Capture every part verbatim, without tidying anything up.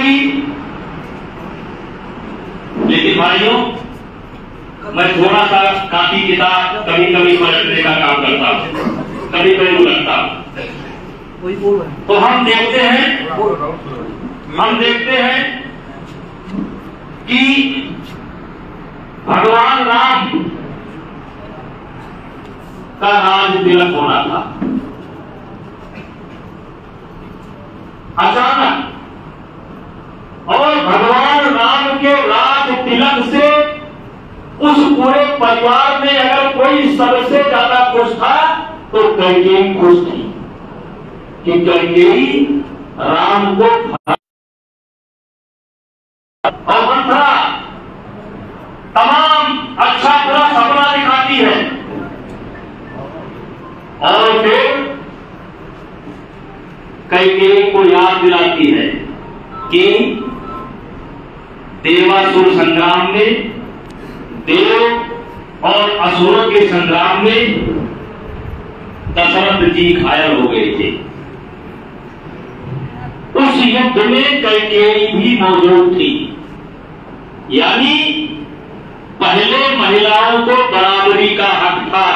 जाएगी। लेकिन भाइयों, मैं थोड़ा सा काफी किताब कभी कभी पलटने का काम करता हूँ, कभी कभी उलटता हूँ। तो हम देखते हैं हम देखते हैं कि भगवान राम का राज तिलक होना था। अचानक और भगवान राम के राज तिलक से उस पूरे परिवार में अगर कोई सबसे ज्यादा खुश था तो कैकेयी खुश थी कि कैकेयी राम को और था तमाम अच्छा बुरा सपना दिखाती है और फिर कैकेयी को याद दिलाती है कि देवासुर संग्राम में, देव और असुरों के संग्राम में दशरथ जी घायल हो गए थे। उस युद्ध में कैकेयी भी मौजूद थी, यानी पहले महिलाओं को बराबरी का हक था,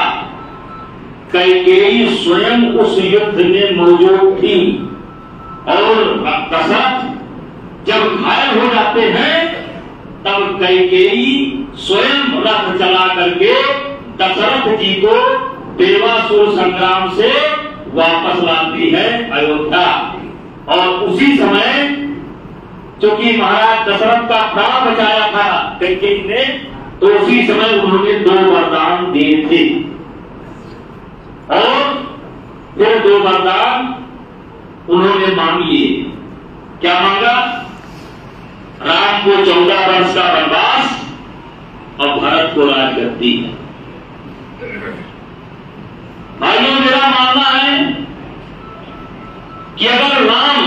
कैकेयी स्वयं उस युद्ध में मौजूद थी। और दशरथ जब घायल हो जाते हैं तब कैकेयी स्वयं रथ चला करके दशरथ जी को देवासुर संग्राम से वापस लाती है अयोध्या। और उसी समय चूंकि महाराज दशरथ का प्राण बचाया था कैकेयी ने, तो उसी समय उन्होंने दो वरदान दिए थे। और फिर दो वरदान उन्होंने मांग लिए। क्या मांगा? राम को चौदह वर्ष का वनवास और भारत को राज करती है। भाइयों, मेरा मानना है कि अगर राम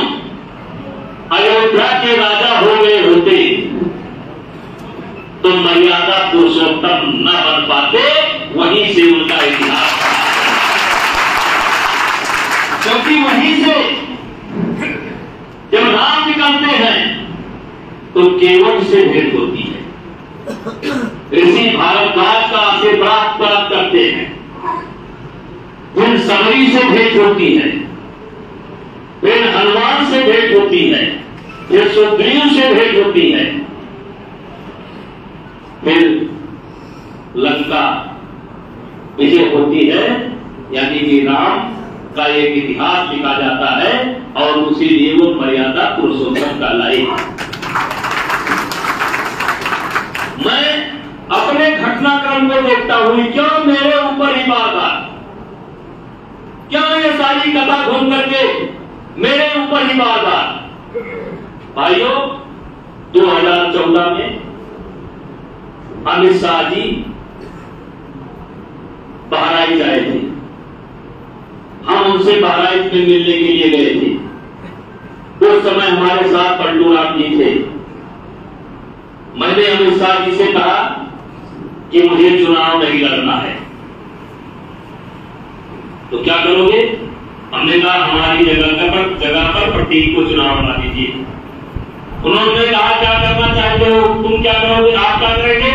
अयोध्या के राजा हो गए होते तो मर्यादा पुरुषोत्तम न बन पाते। वहीं से उनका इतिहास था, क्योंकि वहीं से जब राम निकलते हैं तो केवल से भेंट होती है, ऋषि भारद्वाज का आशीर्वाद प्राप्त करते हैं, फिर सबरी से भेंट होती है, फिर हनुमान से भेंट होती है, फिर सुग्रीव से भेंट होती है, फिर लंका विजय होती है। यानी कि राम का एक इतिहास लिखा जाता है और उसी लिए वो मर्यादा पुरुषोत्तम का लाई। मैं अपने घटनाक्रम को देखता हूं, क्यों मेरे ऊपर ही बार बार क्या ये सारी कथा घूम करके मेरे ऊपर ही बार बार। भाइयों, दो हज़ार चौदह में अमित शाह जी बहराइच आए थे। हम उनसे बहराइच में मिलने के लिए गए थे। उस समय हमारे साथ पंडू राम जी थे। मैंने अमित शाह जी से कहा कि मुझे चुनाव नहीं लड़ना है, तो क्या करोगे? हमने कहा हमारी जगह पर जगह पर प्रतीक को चुनाव लड़ा दीजिए। उन्होंने कहा क्या करना चाहते हो तुम, क्या करोगे, आप क्या करेंगे?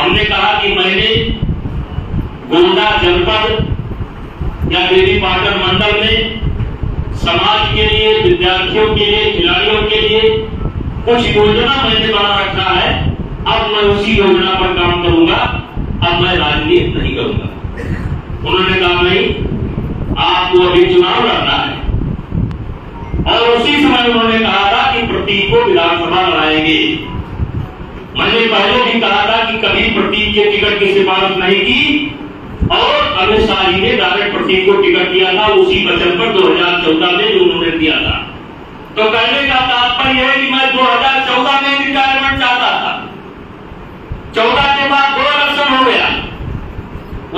हमने कहा कि मैंने गोंडा जनपद या देवी पाटन मंडल में समाज के लिए, विद्यार्थियों के लिए, खिलाड़ियों के लिए कुछ योजना मैंने बना रखा है। अब मैं उसी योजना पर काम करूंगा, अब मैं राजनीति नहीं करूंगा। उन्होंने कहा नहीं, आपको अभी चुनाव लड़ना है। और उसी समय उन्होंने कहा था कि प्रतीक को विधानसभा लड़ाएंगे। मैंने पहले भी कहा था कि कभी प्रतीक के टिकट की सिफारिश नहीं की और अमित शाह जी ने डायरेक्ट प्रतीक को टिकट दिया था, उसी वचन पर दो हजार चौदह में जो उन्होंने दिया था। तो कहने का तात्पर्य है कि मैं दो हज़ार चौदह में रिटायरमेंट चाहता था। चौदह के बाद दो इलेक्शन हो गया,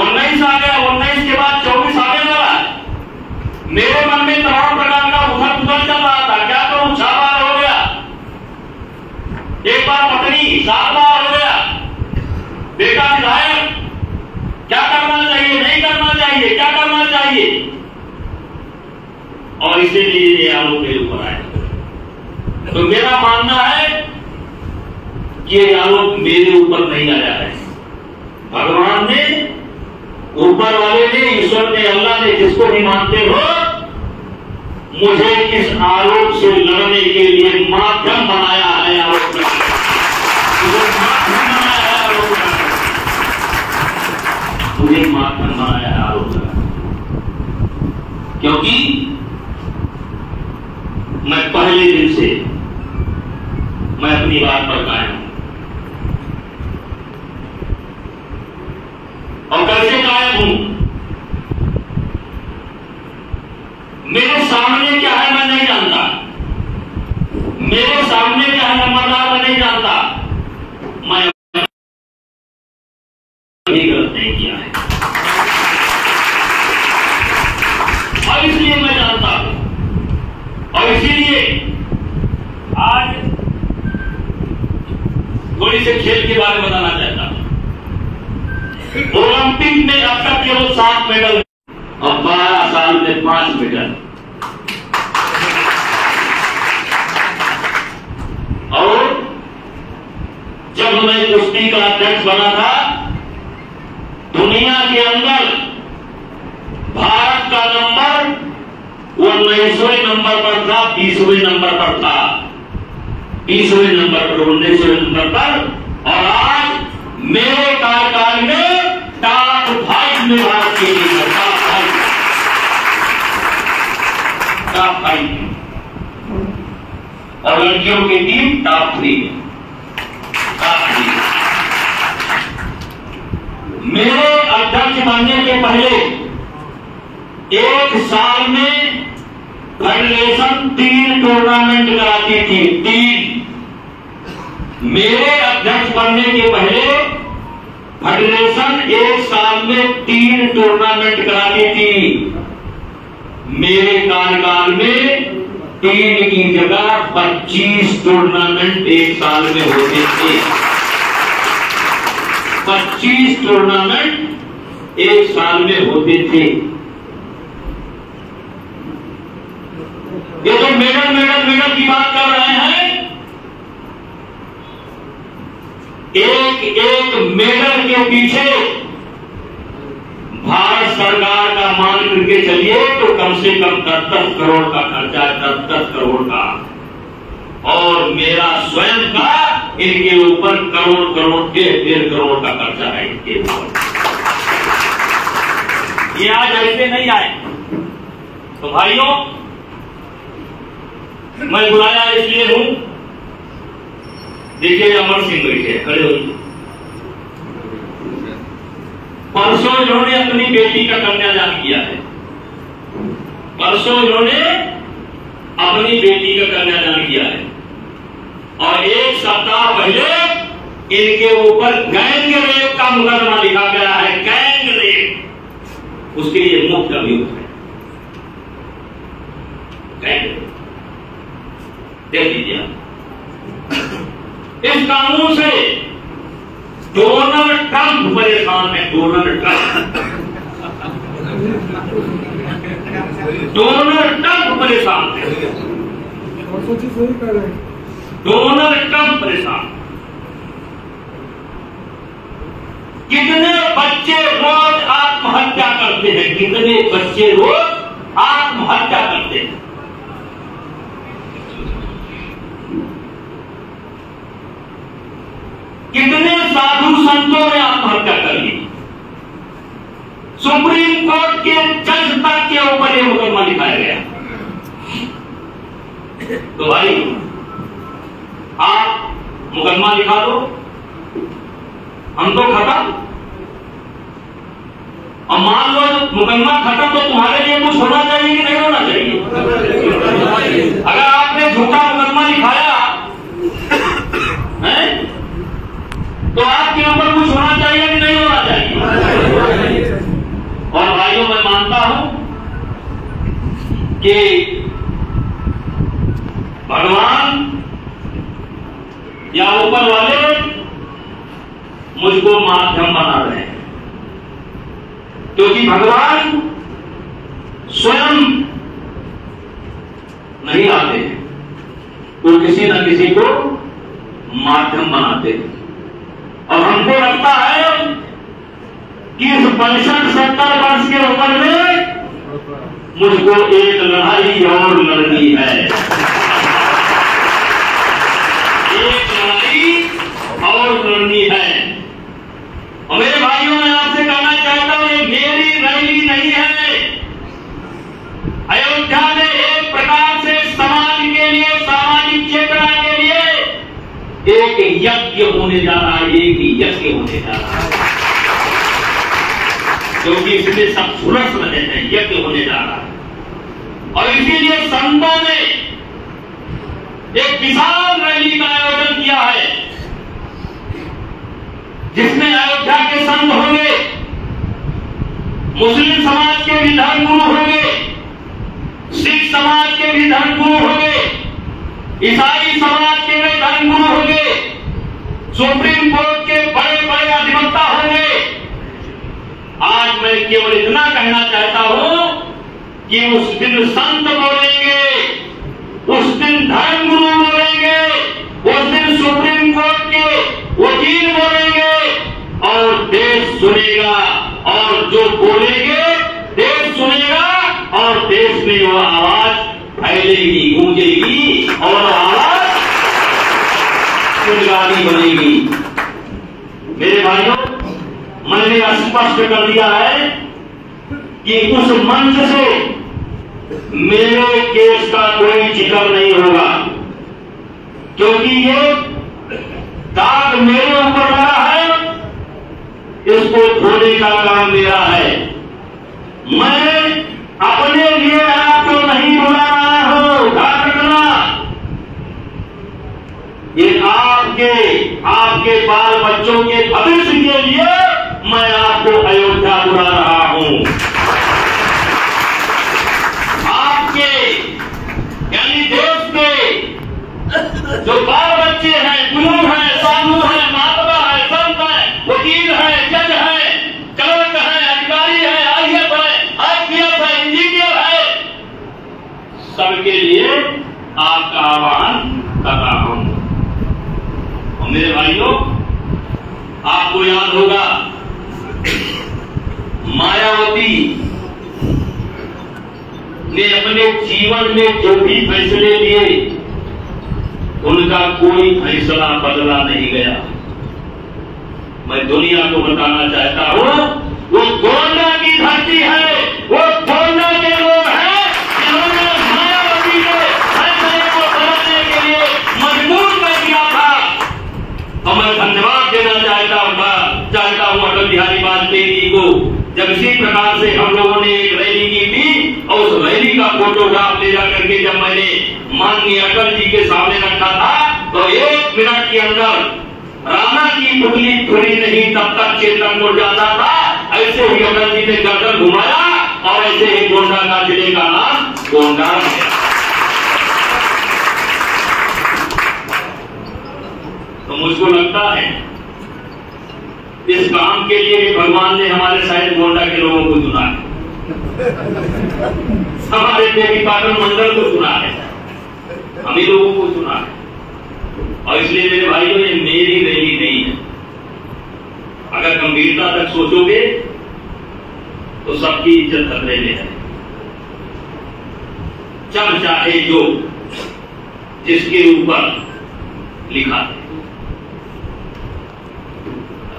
उन्नीस आ गया, उन्नीस के बाद चौबीस आने वाला है। मेरे मन में तमाम प्रकार का उथल पुथल चल रहा था। क्या करूं? छह बार हो गया, एक बार पत्नी, सात बार हो गया, बेटा विधायक। क्या करना चाहिए, नहीं करना चाहिए, क्या करना चाहिए? और इसीलिए ये आरोप मेरे ऊपर आए। तो मेरा मानना है कि ये आरोप मेरे ऊपर नहीं आया है। भगवान ने, ऊपर वाले ने, ईश्वर ने, अल्लाह ने, जिसको भी मानते हो, मुझे इस आरोप से लड़ने के लिए माध्यम बनाया है। आरोप माध्यम बनाया है, आरोप मुझे माध्यम बनाया है आरोप क्योंकि मैं पहले दिन से मैं अपनी बात पर कायम हूं और कैसे कायम हूं। मेरे सामने क्या है मैं नहीं जानता, मेरे सामने क्या है नंबरदार मैं नहीं जानता, मैं कभी गलत नहीं किया है और इसलिए मैं जानता हूं। और इसीलिए आज थोड़ी से खेल के बारे में बताना चाहता हूं। ओलंपिक में अब तक केवल सात मेडल और बारह साल में पांच मेडल, और जब मैं कुश्ती का अध्यक्ष बना था, दुनिया के अंदर भारत का नंबर उन्नीसवें नंबर पर था, बीसवें नंबर पर था, बीसवें नंबर पर उन्नीसवें नंबर पर, और आज मेरे कार्यकाल में टॉप फाइव में भारत के लिए टॉप फाइव टॉप फाइव और लड़कियों की टीम टॉप थ्री में टॉप थ्री। मेरे अध्यक्ष बनने के पहले एक साल में फेडरेशन तीन टूर्नामेंट कराती थी, तीन। मेरे अध्यक्ष बनने के पहले फेडरेशन एक साल में तीन टूर्नामेंट कराती थी, मेरे कार्यकाल में तीन की जगह पच्चीस टूर्नामेंट एक साल में होते थे। पच्चीस टूर्नामेंट एक साल में होते थे। ये जो मेडल मेडल मेडल की बात कर रहे हैं, एक एक मेडल के पीछे भारत सरकार का मान करके चलिए तो कम से कम सत्तर करोड़ का खर्चा है, सत्तर करोड़ का, और मेरा स्वयं का इनके ऊपर करोड़ करोड़ डेढ़ डेढ़ करोड़ का खर्चा है इनके ऊपर। ये आज ऐसे नहीं आए। तो भाइयों, मैं बुलाया इसलिए हूं, देखिए अमर सिंह बैठे खड़े हो। परसों इन्होंने अपनी बेटी का कन्यादान किया है, परसों इन्होंने अपनी बेटी का कन्यादान किया है, और एक सप्ताह पहले इनके ऊपर गैंग रेप का मुकदमा लिखा गया है, गैंग रेप, उसके लिए मुक्त अभियुक्त है। गैंग देख लीजिए, इस कानून से डोनाल्ड ट्रंप परेशान है। डोनाल्ड ट्रंप डोनाल्ड ट्रंप परेशान है, डोनाल्ड ट्रंप परेशान। कितने बच्चे रोज आत्महत्या करते हैं, कितने बच्चे रोज आत्महत्या करते हैं। कितने साधु संतों ने आत्महत्या कर ली। सुप्रीम कोर्ट के जज तक के ऊपर ये मुकदमा लिखाया गया। तो भाई, आप मुकदमा लिखा दो, हम तो खत्म। और मान लो मुकदमा खत्म, तो तुम्हारे लिए कुछ होना चाहिए कि नहीं होना चाहिए? अगर आपने झूठा मुकदमा लिखाया है तो आपके ऊपर कुछ होना चाहिए कि नहीं होना चाहिए? और भाइयों, मैं मानता हूं कि भगवान या ऊपर वाले मुझको माध्यम बना रहे हैं, क्योंकि तो भगवान स्वयं नहीं आते हैं, तो किसी न किसी को माध्यम बनाते हैं। और हमको लगता है कि इस पैंसठ सत्तर वर्ष की उम्र में मुझको एक लड़ाई और लड़नी है, एक लड़ाई और लड़नी है। और मेरे भाइयों, मैं आपसे कहना चाहता हूं, ये मेरी रैली नहीं है। अयोध्या में एक प्रकार से समाज के लिए, सामाजिक चेतना के लिए एक यज्ञ होने जा रहा है, एक ही यज्ञ होने जा रहा है, क्योंकि इसमें सब सुरस रहे हैं। यज्ञ होने जा रहा है और इसीलिए संतों ने एक विशाल रैली का आयोजन किया है, जिसमें अयोध्या के संत होंगे, मुस्लिम समाज के भी धर्मगुरु होंगे, सिख समाज के भी धर्मगुरु होंगे, ईसाई समाज के भी धर्मगुरु होंगे, सुप्रीम कोर्ट के बड़े बड़े अधिवक्ता होंगे। आज मैं केवल इतना कहना चाहता हूं कि उस दिन संत बोलेंगे, उस दिन धर्मगुरु बोलेंगे, उस दिन सुप्रीम कोर्ट के वकील बोलेंगे और देश सुनेगा। और जो बोलेंगे देश सुनेगा और देश में वो आवाज फैलेगी, गूंजेगी और आवाज कुंजगारी बनेगी। मेरे भाइयों, मैंने स्पष्ट कर दिया है कि उस मंच से मेरे केस का कोई जिक्र नहीं होगा, क्योंकि ये दाग मेरे ऊपर लगा है, इसको धोने का काम मेरा है। मैं अपने लिए आपको नहीं बुला रहा हूं, ध्यान रखना। ये आपके आपके बाल बच्चों के भविष्य के लिए मैं आपको अयोध्या बुला रहा हूं। आपके यानी देश के जो बाल बच्चे हैं, गुरु हैं, साधु हैं, मातबा है, संत है, वकील है, जज है, क्लर्क है, अधिकारी है, आई ए एस है, आई पी एस है, इंजीनियर है, सबके लिए आपका आह्वान कर रहा हूं। और मेरे भाइयों, आपको याद होगा मायावती ने अपने जीवन में जो भी फैसले लिए, उनका कोई फैसला बदला नहीं गया। मैं दुनिया को बताना चाहता हूं, वो गोंडा की धरती है, वो गोंडा के लोग हैं, जिन्होंने मायावती के फैसले को बदलने के लिए मजबूर कर दिया था। और मैं धन्यवाद देना चाहता हूँ चाहता हूँ अटल बिहारी वाजपेयी जी को, जब इसी प्रकार से हम लोगों ने एक रैली की थी और उस रैली का फोटोग्राफ ले जाकर के जब मैंने माननीय अटल जी के सामने रखा था, तो एक मिनट के अंदर राणा की पुतली खुली नहीं तब तक चेतन को जाता था। ऐसे ही अटल जी ने गर्दन घुमाया और ऐसे ही गोंडा का जिले का नाम गोंडा है। तो मुझको लगता है इस काम के लिए भगवान ने हमारे शायद गोंडा के लोगों को चुना है, हमारे देवी पाटन मंडल को चुना है, हम ही लोगों को चुना है। और इसलिए मेरे भाइयों, ये मेरी रैली नहीं है। अगर गंभीरता तक सोचोगे तो सबकी इज्जत खतरे में है। चल चाहे जो, जिसके ऊपर लिखा है।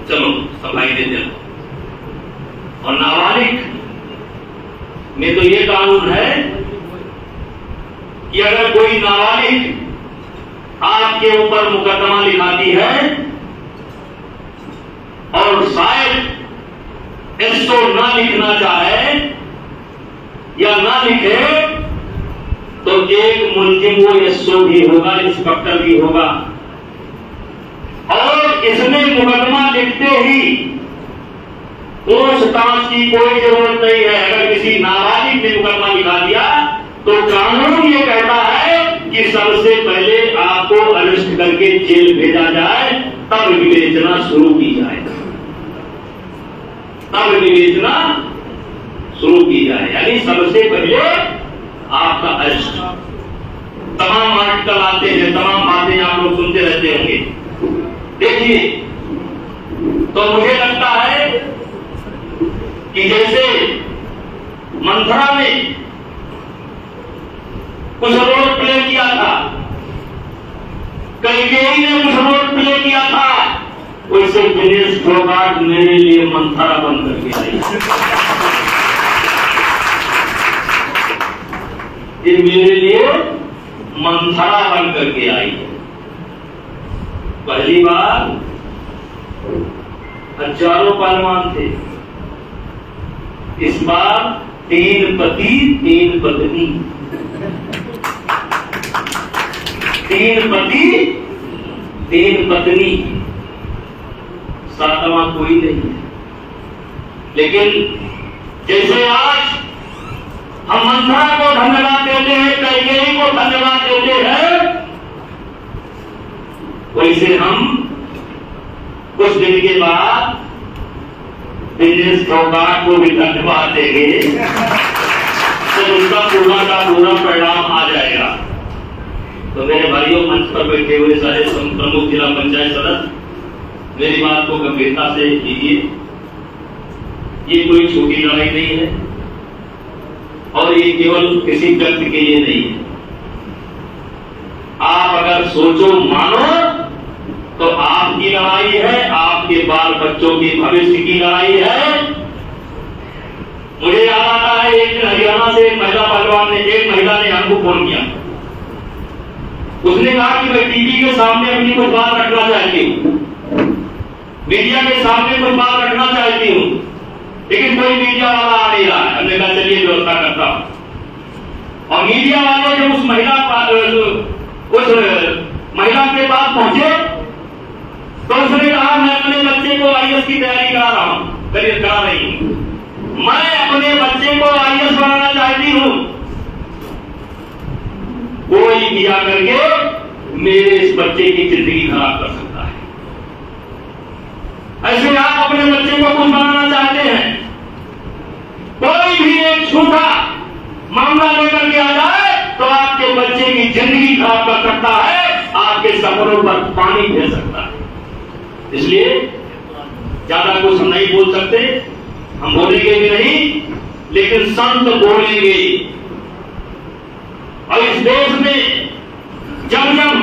चलो सफाई दे चलो। और नाबालिग में तो ये कानून है कि अगर कोई नाबालिग आपके ऊपर मुकदमा लिखाती है और शायद इसको ना लिखना चाहे या ना लिखे, तो एक मुल्जिम वो एसओ भी होगा, इंस्पेक्टर भी होगा। और इसमें मुकदमा लिखते ही पूछताछ की कोई जरूरत नहीं है। अगर किसी नाबालिग ने मुकदमा लिखा दिया तो कानून ये कहता है कि सबसे पहले आपको अरेस्ट करके जेल भेजा जाए, तब विवेचना शुरू की जाए, तब विवेचना शुरू की जाए। यानी सबसे पहले आपका अरेस्ट। तमाम आर्टिकल आते हैं, तमाम बातें आप लोग सुनते रहते होंगे। देखिए, तो मुझे लगता है कि जैसे मंथरा में कुछ रोल प्ले किया था, कैकेयी ने कुछ रोल प्ले किया था, उससे दिनेश फोगाट मेरे लिए मंथरा बंद कर दिया। ये मेरे लिए मंथरा बन करके आई है। पहली बार हजारों पहलवान थे, इस बार तीन पति तीन पत्नी, तीन पति तीन पत्नी, सातवां कोई नहीं है। लेकिन जैसे आज हम मंथरा को धन्यवाद देते हैं, कैकेयी को धन्यवाद देते हैं, वैसे हम कुछ दिन के बाद दिनेश फोगाट को भी धन्यवाद देंगे तो उनका पूरा का पूरा परिणाम आ जाएगा। तो मेरे भाइयों, मंच पर बैठे हुए सारे प्रमुख जिला पंचायत सदस्य, मेरी बात को गंभीरता से लीजिए। ये कोई छोटी लड़ाई नहीं है और ये केवल किसी व्यक्ति के लिए नहीं है। आप अगर सोचो मानो तो आपकी लड़ाई है, आपके बाल बच्चों के भविष्य की लड़ाई है। मुझे याद आता है, एक दिन हरियाणा से एक महिला पहलवान ने एक महिला ने हमको फोन किया। उसने कहा कि मैं टीवी के सामने अपनी कुछ बात रखना चाहती हूँ, मीडिया के सामने कुछ बात रखना चाहती हूँ, लेकिन कोई मीडिया वाला आ नहीं रहा है। हमने कहा चलिए व्यवस्था करता हूं। और मीडिया वाले जब उस महिला उस महिला के पास पहुंचे तो उसने कहा मैं अपने बच्चे को आई ए एस की तैयारी करा रहा हूं, करियर करा रही हूं, मैं अपने बच्चे को आई ए एस बनाना चाहती हूं। कोई भी आ करके मेरे इस बच्चे की जिंदगी खराब कर सकता है। ऐसे आप अपने बच्चे को कुछ बनाना चाहते हैं, कोई भी एक छोटा मामला लेकर के आ जाए तो आपके बच्चे की जिंदगी खराब कर सकता है, आपके सपनों पर पानी फेर सकता है। इसलिए ज्यादा कुछ हम नहीं बोल सकते, हम बोलेंगे भी नहीं, लेकिन संत बोलेंगे। और इस देश में जब जब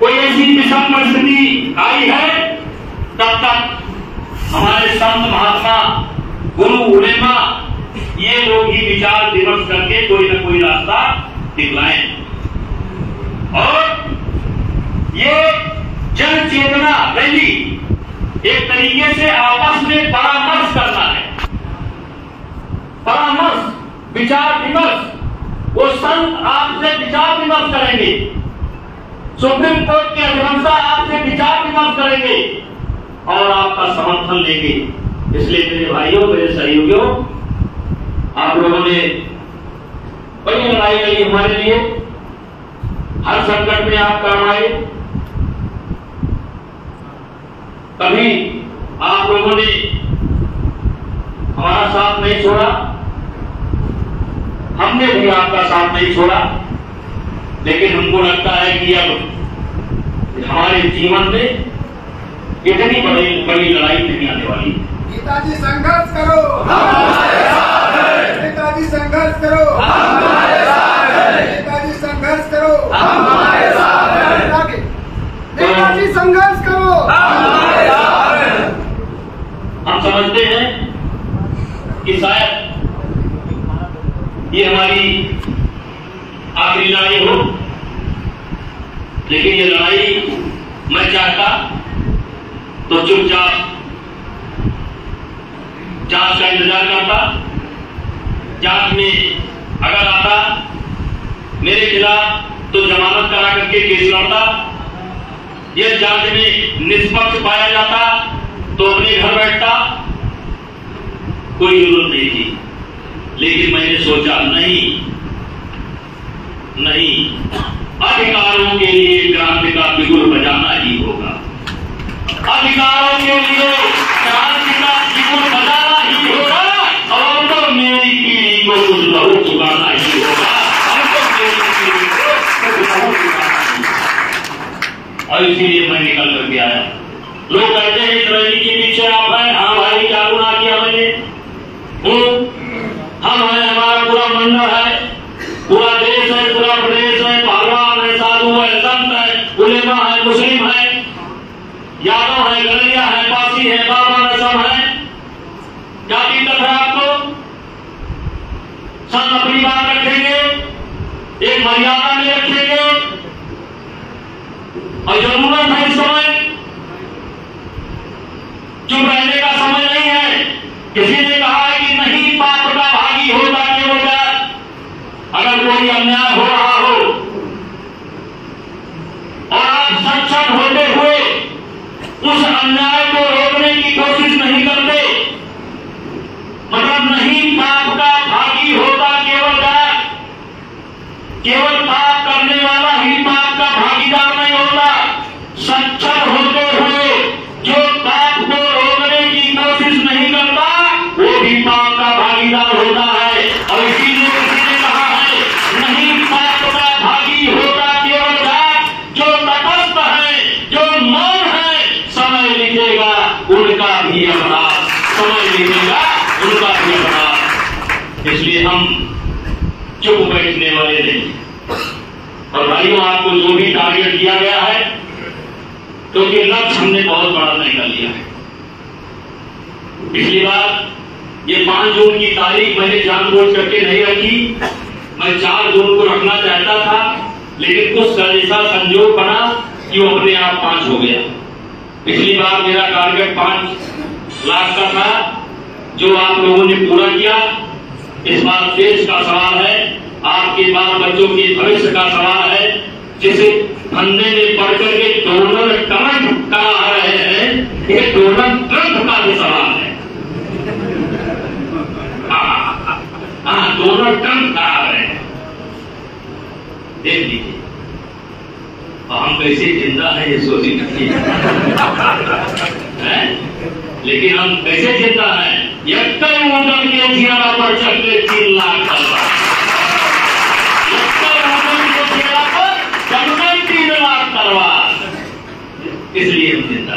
कोई ऐसी विषम परिस्थिति आई है, तब तक हमारे संत महात्मा, गुरु, उलेमा, ये लोग ही विचार विमर्श करके कोई ना कोई रास्ता दिखलाएं। और ये जन चेतना रैली एक तरीके से आपस में परामर्श करना है, परामर्श, विचार विमर्श। वो संत आपसे विचार विमर्श करेंगे, सुप्रीम कोर्ट के अधिवक्ता आपसे विचार विमर्श करेंगे और आपका समर्थन लेंगे। इसलिए मेरे भाइयों, मेरे सहयोगियों, आप लोगों ने बड़ी लड़ाई लड़ी हमारे लिए, हर संकट में आप काम आए। कभी आप लोगों ने हमारा साथ नहीं छोड़ा, हमने भी आपका साथ नहीं छोड़ा। लेकिन हमको लगता है कि अब हमारे जीवन में इतनी बड़ी बड़ी लड़ाई नहीं आने वाली। नेताजी संघर्ष करो, नेताजी संघर्ष करो, नेताजी संघर्ष करो, नेताजी संघर्ष करो। हम समझते हैं कि शायद ये हमारी आखिरी लड़ाई हो, लेकिन ये लड़ाई मैं चाहता तो चुपचाप जांच का इंतजार करता। जांच में अगर आता मेरे खिलाफ तो जमानत करा करके केस लड़ता। यह जांच में निष्पक्ष पाया जाता तो अपने घर बैठता, कोई जरूरत नहीं थी। लेकिन मैंने सोचा नहीं नहीं, अधिकारों के लिए क्रांति का बिगुल बजाना ही होगा, अधिकारों के लिए क्रांति का बिगुल बजाना ही होगा और तो मेरी पीढ़ी को कुछ बहुत चुकाना ही होगा। और इसीलिए मैं निकल करके आया। लोग कहते हैं इस रैली के पीछे आप हैं। हाँ भाई, क्या गुना किया मैंने? हम हैं, हमारा पूरा मंडल है, पूरा देश है, पूरा प्रदेश है, पहलवान है, साधु है, संत है, उलेमा है, मुस्लिम है, यादव है, गलिया है, पासी है, बाबा है, सब है। क्या दिक्कत है आपको? सब अपनी बात रखेंगे, एक मर्यादा में रखेंगे। और जरूरत है इस समय चुप रहने का समय नहीं है। किसी ने कहा है कि नहीं पाप का भागी होता क्यों होगा? अगर कोई अन्याय हो रहा हो और आप सक्षम होते हुए उस अन्याय को रोकने की कोशिश नहीं करते, मतलब नहीं पाप का भागी होता केवल का, केवल पाप करने वाला ही पाप का भागीदार नहीं होता। सक्षम होते हुए जो पाप को रोकने की कोशिश नहीं करता वो भी पाप का भागीदार होता है। और इसीलिए किसी ने कहा है नहीं पाप का भागी होता केवल का जो तटस्थ है, जो मौन है। समय लिखेगा उनका भी अपराध, समय लिखेगा उनका भी अपराध। इसलिए हम चुप बैठने वाले नहीं। और भाइयों, आपको जो भी टारगेट दिया गया है, क्योंकि लक्ष्य हमने बहुत बड़ा तय कर लिया है। पिछली बार ये पांच जून की तारीख मैंने जानबूझ करके नहीं रखी, मैं चार जून को रखना चाहता था, लेकिन कुछ ऐसा संयोग बना कि वो अपने आप पांच हो गया। पिछली बार मेरा टारगेट पांच लाख का था, जो आप लोगों ने पूरा किया। इस बार देश का सवाल है, आपके बाल बच्चों के भविष्य का सवाल है, जिसे बंदे ने पढ़कर के डोनाल्ड ट्रंप कहा रहे हैं, ये डोनाल्ड ट्रंप का भी सवाल है। हाँ, डोनाल्ड ट्रंप कहा रहे हैं, देख लीजिए। और हम कैसे जिंदा है ये सोच नहीं है, लेकिन हम कैसे जिंदा है यत्तर मॉडल के जियारा पर चलते तीन लाख का करवार, इसलिए हम जिंदा।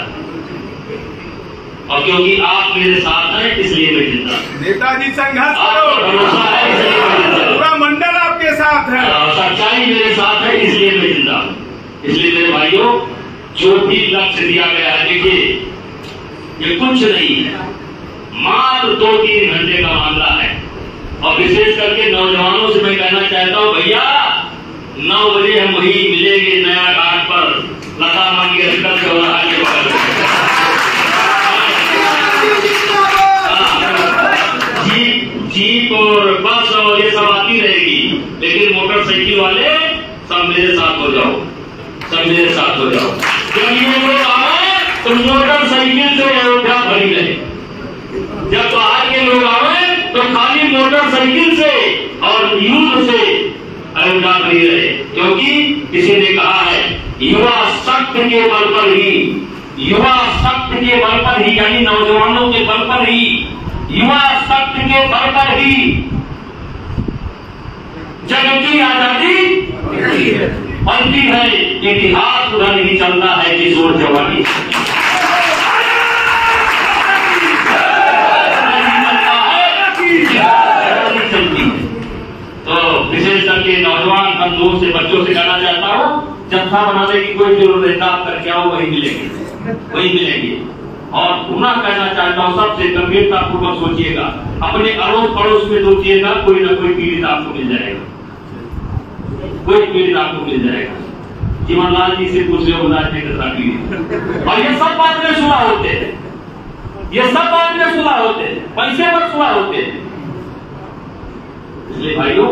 और क्योंकि आप मेरे साथ हैं इसलिए मैं जिंदा। नेताजी संघर्ष करो, भरोसा है इसलिए मैं जिंदा। पूरा मंडल आपके साथ है, सच्चाई मेरे साथ है, इसलिए मैं जिंदा। इसलिए मेरे भाइयों, जो भी लक्ष्य दिया गया है, देखिए ये कुछ नहीं है, मात्र दो तीन घंटे का मामला है। और विशेष करके नौजवानों से मैं कहना चाहता हूँ, भैया नौ बजे हम वही मिलेंगे नया घाट पर, लता मंगेशकर चौराहा के बगल। जीप जीप और बस और ये सब आती रहेगी, लेकिन मोटरसाइकिल वाले सब मेरे साथ हो जाओ, सब मेरे साथ हो जाओ। जब ये लोग आवे तो मोटरसाइकिल से अयोध्या भरी रहे, जब बाहर के लोग आवे तो खाली मोटरसाइकिल से और यूज से अयोध्या भरी रहे। क्योंकि किसी ने कहा है युवा शक्त के बल पर ही, युवा शक्त के बल पर ही, यानी नौजवानों के बल पर ही, युवा शक्त के बल पर ही जग की आजादी बनती है। इतिहास उधर ही चलता है कि जोर जवानी नौजवान हम लोग से बच्चों से कहना चाहता हूँ, जत्था बनाने की कोई जरूरत नहीं, आप करके आओ, वही मिलेंगे, वही मिलेंगे। और पुनः कहना चाहता हूँ, सबसे गंभीरता पूर्वक सोचिएगा, अपने अड़ोस पड़ोस में सोचिएगा, कोई ना कोई पीड़ित आपको मिल जाएगा, कोई पीड़ित आपको मिल जाएगा। जीवनलाल जी से पूछ लो, पीड़ित। और ये सब बात में सुना होते हैं, ये सब बात में सुना होते हैं, पैसे पर सुना होते हैं। इसलिए भाइयों,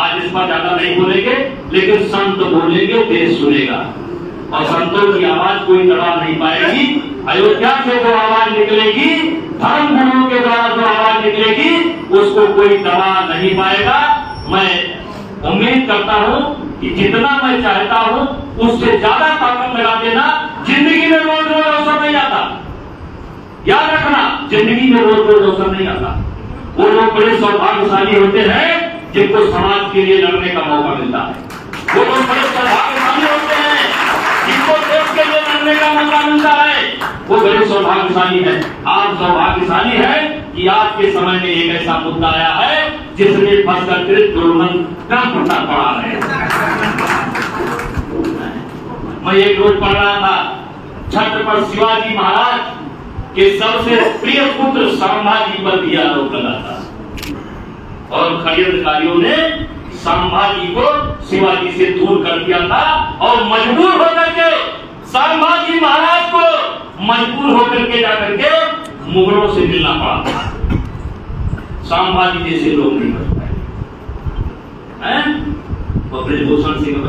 आज इस पर ज्यादा नहीं बोलेंगे, लेकिन संत बोलेंगे, देश सुनेगा। और संतों की आवाज कोई दबा नहीं पाएगी। अयोध्या से जो आवाज निकलेगी, धर्म गुरुओं के द्वारा जो आवाज निकलेगी, उसको कोई दबा नहीं पाएगा। मैं उम्मीद करता हूँ कि जितना मैं चाहता हूँ उससे ज्यादा ताकत लगा देना। जिंदगी में रोज रोज अवसर नहीं आता, याद रखना, जिंदगी में रोज रोज अवसर नहीं आता। वो लोग बड़े सौभाग्यशाली होते हैं जिनको समाज के लिए लड़ने का मौका मिलता है, वो लोग बड़े सौभाग्यशाली होते हैं जिनको करने का मौका मिलता है वो बड़ी सौभाग्यशाली है। आप सौभाग्यशाली है कि आपके समय में एक ऐसा मुद्दा आया है जिसमें फंसकर सिर्फ डोलमन का प्रसार पड़ा है। मैं एक रोज पढ़ रहा था छत्रपति शिवाजी महाराज के सबसे प्रिय पुत्र संभाजी पर भी आरोप लगा था और षड्यंत्रकारियों ने संभाजी को शिवाजी से दूर कर दिया था और मजबूर होकर के संभाजी महाराज को मजबूर होकर के जाकर के मुगलों से मिलना पड़ा था। संभाजी जैसे लोग नहीं बच पाए। भूषण सिंह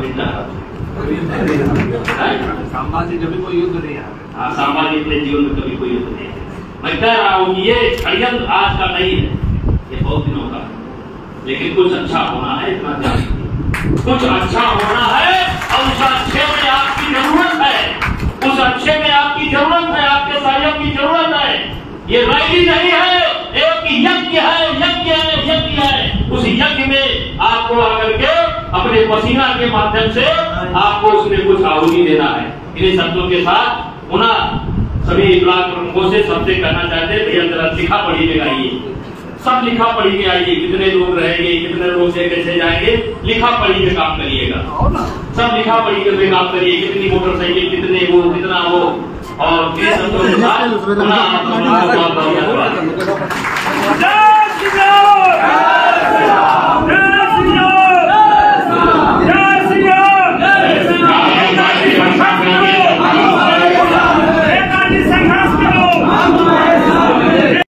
संभाजी जब कोई युद्ध नहीं आया। संभाजी अपने जीवन में कभी कोई युद्ध नहीं आया। मैं कह रहा हूँ ये षड्यंत्र आज का नहीं है, ये बहुत दिनों का, लेकिन कुछ अच्छा होना है, इतना ध्यान कुछ अच्छा होना है और उस अच्छे में आपकी जरूरत है, उस अच्छे में आपकी जरूरत है, आपके सहयोग की जरूरत है। ये रैली नहीं है, एक यज्ञ है, यज्ञ है, यज्ञ है। उस यज्ञ में आपको आकर के अपने पसीना के माध्यम से आपको उसमें कुछ आहुति देना है। इन शब्दों के साथ उन्हें सभी ब्लॉक प्रमुखों से सबसे कहना चाहते हैं भैया जरा लिखा पढ़िएगा, ये सब लिखा पढ़ी के आइए, कितने लोग रहेंगे, कितने लोग से कैसे जाएंगे, लिखा पढ़ी के काम करिएगा, सब लिखा पढ़ी के काम करिए, कितनी मोटरसाइकिल, कितने वो, कितना वो, और